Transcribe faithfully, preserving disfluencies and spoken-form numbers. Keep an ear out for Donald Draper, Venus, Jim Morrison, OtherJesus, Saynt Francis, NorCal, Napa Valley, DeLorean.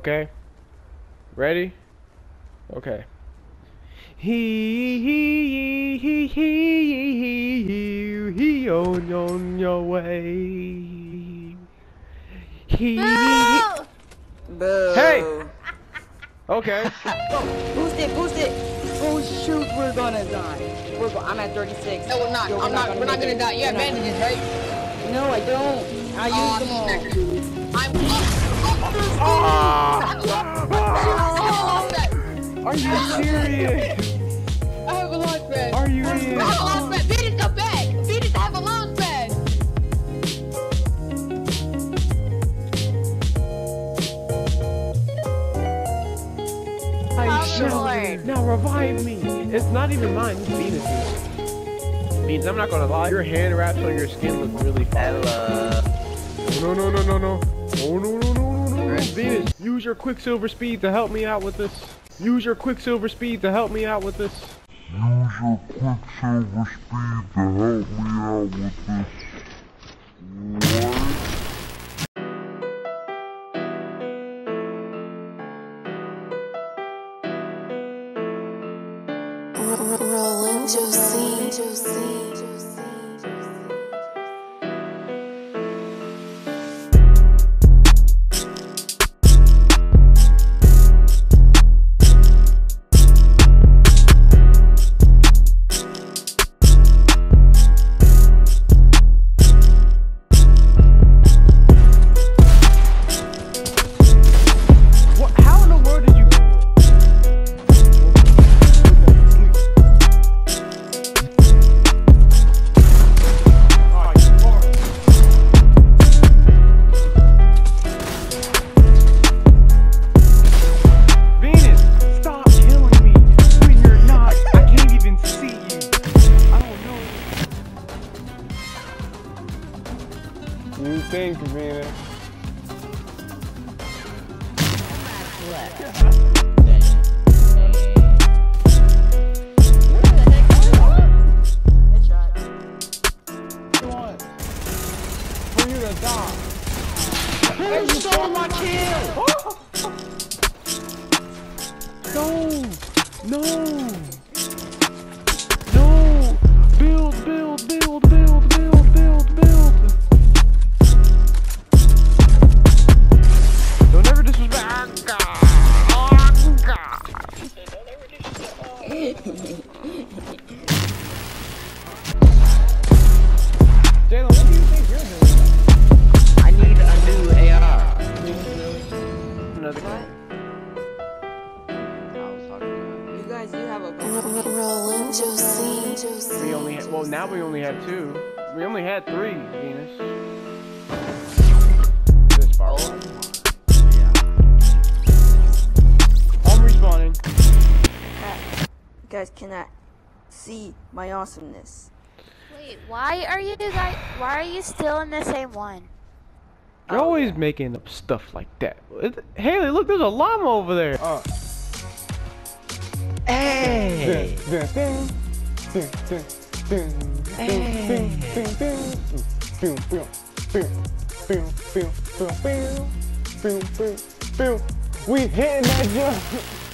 Okay? Ready? Okay. He he he he he he he on on your way. He. No! Boo. Hey. Okay. Oh, boost it, boost it. Oh shoot, we're gonna die. We're go I'm at thirty-six. No, we're not. Yo, we're I'm not. Gonna we're not gonna it. die. You have bandages, right? No, I don't. I oh, use them all. I'm. Oh, oh, oh. Are you serious? I have a launch pad. Are you serious? I have a launch pad. Beat it the back. Beat it. I have a launch pad. Lord. Now revive me. It's not even mine. It's Venus's. Means I'm not gonna lie. Your hand wraps on your skin look really fine. No, no, no, no, no. Oh no, no, no, no, no. Venus, use your quicksilver speed to help me out with this. Use your quicksilver speed to help me out with this. Use your quicksilver speed to help me out with this. Rolling Josie, Josie, Josie. You think, Venus? Good shot. For you to die. Who stole my kill? No, no, no. Build, build, build, build, build, build, build. Rolling Josie, Josie. We only had, well now we only had two. We only had three, Venus. This far. Yeah. I'm respawning. Uh, you guys cannot see my awesomeness. Wait, why are you guys? Why are you still in the same one? You're always making up stuff like that. It, Haley, look, there's a llama over there. Uh. Hey. Hey. We hitting that jump.